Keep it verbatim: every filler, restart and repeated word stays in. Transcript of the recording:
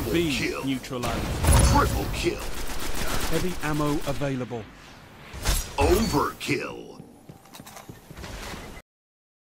Double B kill. Neutralized. Triple kill. Heavy ammo available. Overkill.